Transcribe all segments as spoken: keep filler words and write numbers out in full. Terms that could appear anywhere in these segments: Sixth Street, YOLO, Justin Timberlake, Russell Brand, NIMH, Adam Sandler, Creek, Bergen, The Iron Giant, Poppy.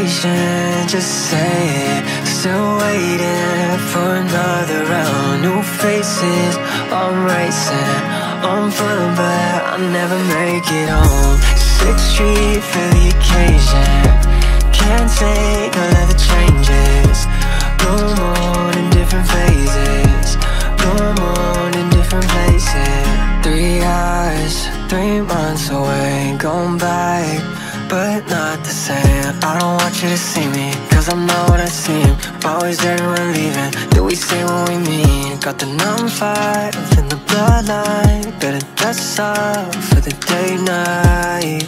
patient, just say it. Still waiting for another round. New faces, I'm racing, I'm full, but I'll never make it home. Sixth Street for the occasion. Can't take all of the changes. Bloom on in different phases, bloom on in different places. Three hours, three months away, going back, but not the same. I don't want you to see me, cause I'm not what I seem. Always everyone leaving, do we say what we mean? Got the numb five in the bloodline. Better dress up for the day night,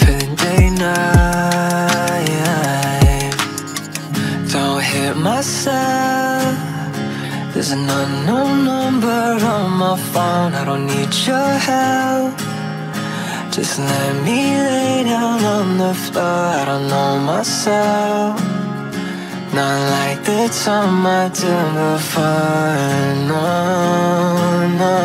for the day night. Don't hit myself, there's an unknown number on my phone. I don't need your help, just let me lay down on the floor. I don't know myself, not like the time I did before. No, no.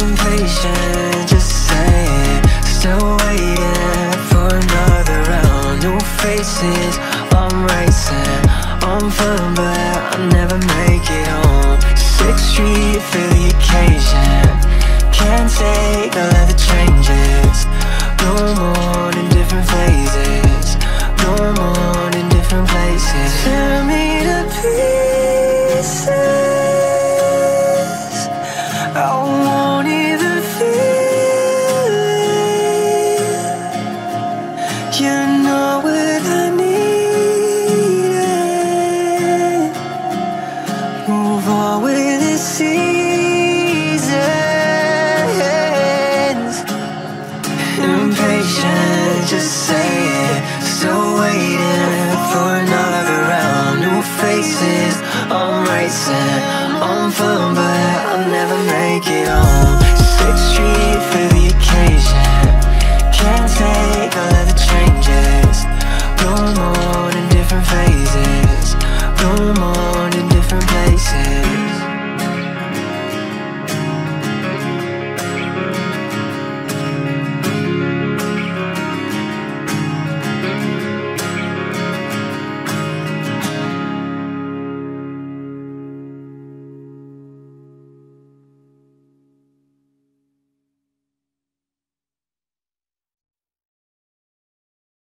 Impatient, just say it. Still waiting for another round. New faces, I'm racing, I'm full, but I'll never make it home. Sixth Street for the occasion. Can't take all of the changes. Bloom on in different phases, bloom on in different places. Tear me to pieces, I won't even feel it. You know what I needed. Move on with this season. Just say